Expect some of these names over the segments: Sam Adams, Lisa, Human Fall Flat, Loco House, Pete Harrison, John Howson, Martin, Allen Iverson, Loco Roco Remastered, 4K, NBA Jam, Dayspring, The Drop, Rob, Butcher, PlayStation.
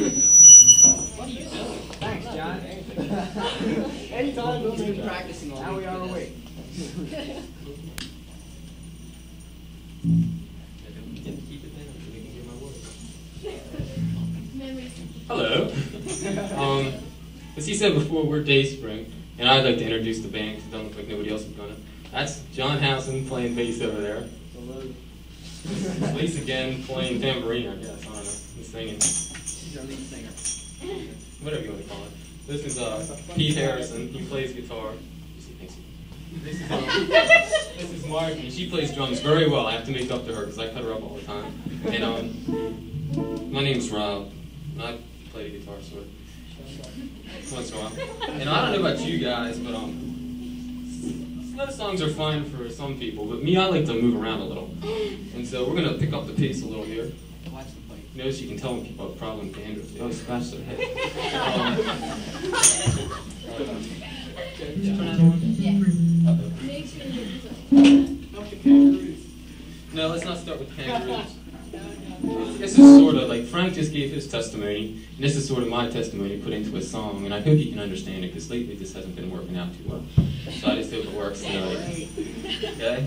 What are you doing? Thanks, John. Anytime, we'll be practicing all. Now we are awake. Hello. As he said before, we're Dayspring, and I'd like to introduce the band because it doesn't look like nobody else is gonna. That's John Howson playing bass over there. Hello. Lisa again playing tambourine, I guess. I don't know. He's singing. She's our lead singer. Whatever you want to call it. This is Pete Harrison. He plays guitar. This is Martin. She plays drums very well. I have to make up to her because I cut her up all the time. And my name's Rob. And I play guitar sort of once in a while. And I don't know about you guys, but slow songs are fine for some people, but me, I like to move around a little. And so we're gonna pick up the pace a little here. Watch the plate. Notice you can tell when people have a problem with dandruff. They always scratch their head. No, let's not start with kangaroos. This is sort of like Frank just gave his testimony, and this is sort of my testimony put into a song, and I hope you can understand it because lately this hasn't been working out too well. So I just hope it works tonight. Okay?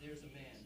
There's a man.